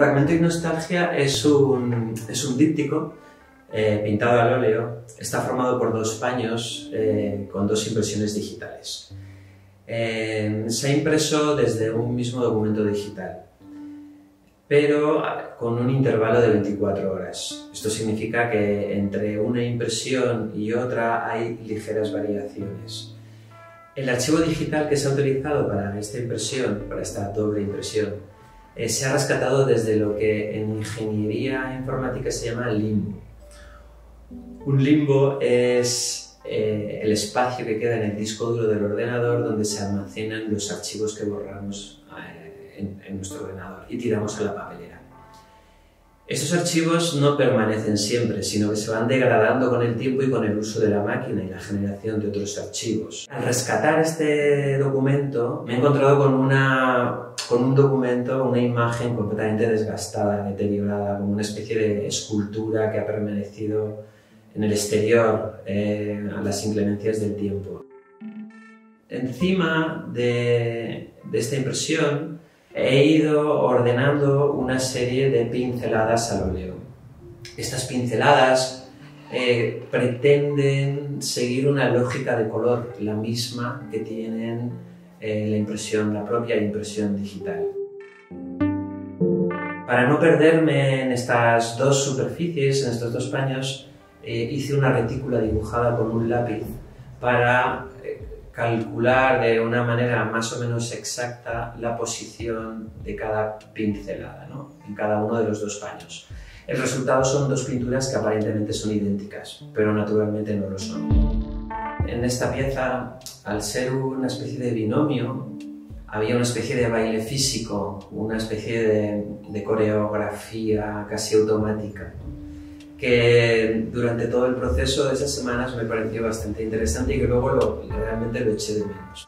Fragmento y nostalgia es un díptico pintado al óleo. Está formado por dos paños con dos impresiones digitales. Se ha impreso desde un mismo documento digital, pero con un intervalo de 24 horas. Esto significa que entre una impresión y otra hay ligeras variaciones. El archivo digital que se ha utilizado para esta impresión, para esta doble impresión, se ha rescatado desde lo que en ingeniería informática se llama limbo. Un limbo es el espacio que queda en el disco duro del ordenador donde se almacenan los archivos que borramos en nuestro ordenador y tiramos a la papelera. Estos archivos no permanecen siempre, sino que se van degradando con el tiempo y con el uso de la máquina y la generación de otros archivos. Al rescatar este documento, me he encontrado con una imagen completamente desgastada, deteriorada, como una especie de escultura que ha permanecido en el exterior a las inclemencias del tiempo. Encima de esta impresión, he ido ordenando una serie de pinceladas al óleo. Estas pinceladas pretenden seguir una lógica de color, la misma que tienen la propia impresión digital. Para no perderme en estas dos superficies, en estos dos paños, hice una retícula dibujada con un lápiz para calcular de una manera más o menos exacta la posición de cada pincelada, ¿no?, en cada uno de los dos paños. El resultado son dos pinturas que aparentemente son idénticas, pero naturalmente no lo son. En esta pieza, al ser una especie de binomio, había una especie de baile físico, una especie de coreografía casi automática, que durante todo el proceso de esas semanas me pareció bastante interesante y que luego realmente lo eché de menos.